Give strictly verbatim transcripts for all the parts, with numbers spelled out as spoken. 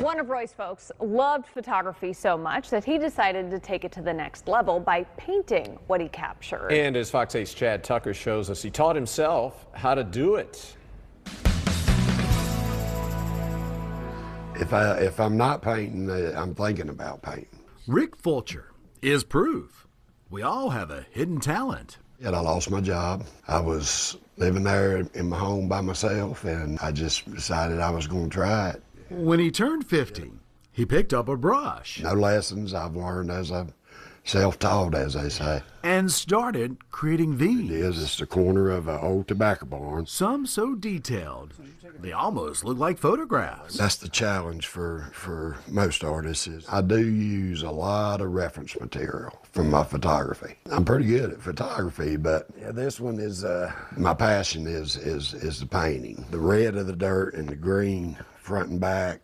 One of Roy's folks loved photography so much that he decided to take it to the next level by painting what he captured. And as Fox eight's Chad Tucker shows us, he taught himself how to do it. If, I, if I'm not painting, I'm thinking about painting. Rick Fulcher is proof we all have a hidden talent. And I lost my job. I was living there in my home by myself, and I just decided I was going to try it. When he turned fifty, he picked up a brush. No lessons. I've learned as I've self-taught, as they say. And started creating these. It is. It's the corner of an old tobacco barn. Some so detailed, they almost look like photographs. That's the challenge for, for most artists. Is I do use a lot of reference material from my photography. I'm pretty good at photography, but yeah, this one is, uh, my passion is, is, is the painting. The red of the dirt and the green front and back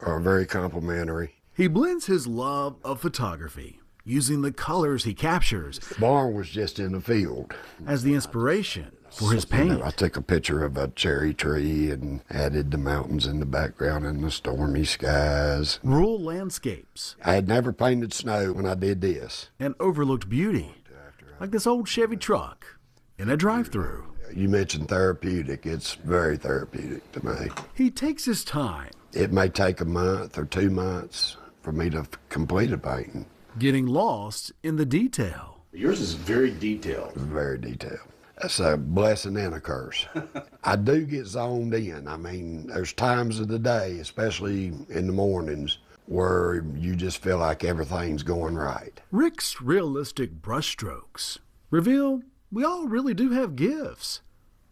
are very complimentary. He blends his love of photography using the colors he captures. The barn was just in the field as the inspiration for his paint. I took a picture of a cherry tree and added the mountains in the background and the stormy skies. Rural landscapes. I had never painted snow when I did this. And overlooked beauty, like this old Chevy truck in a drive-through. You mentioned therapeutic. It's very therapeutic to me. He takes his time. It may take a month or two months for me to complete a painting. Getting lost in the detail. Yours is very detailed. Very detailed. That's a blessing and a curse. I do get zoned in. I mean, there's times of the day, especially in the mornings, where you just feel like everything's going right. Rick's realistic brushstrokes reveal we all really do have gifts,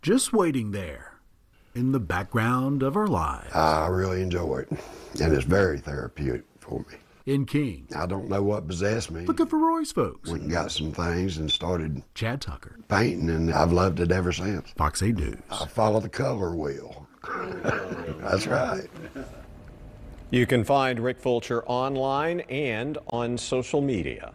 just waiting there in the background of our lives. I really enjoy it, and it's very therapeutic for me. In King. I don't know what possessed me. Looking for Roy's folks. Went and got some things and started. Chad Tucker. Painting, and I've loved it ever since. Fox eight News. I follow the color wheel. That's right. You can find Rick Fulcher online and on social media.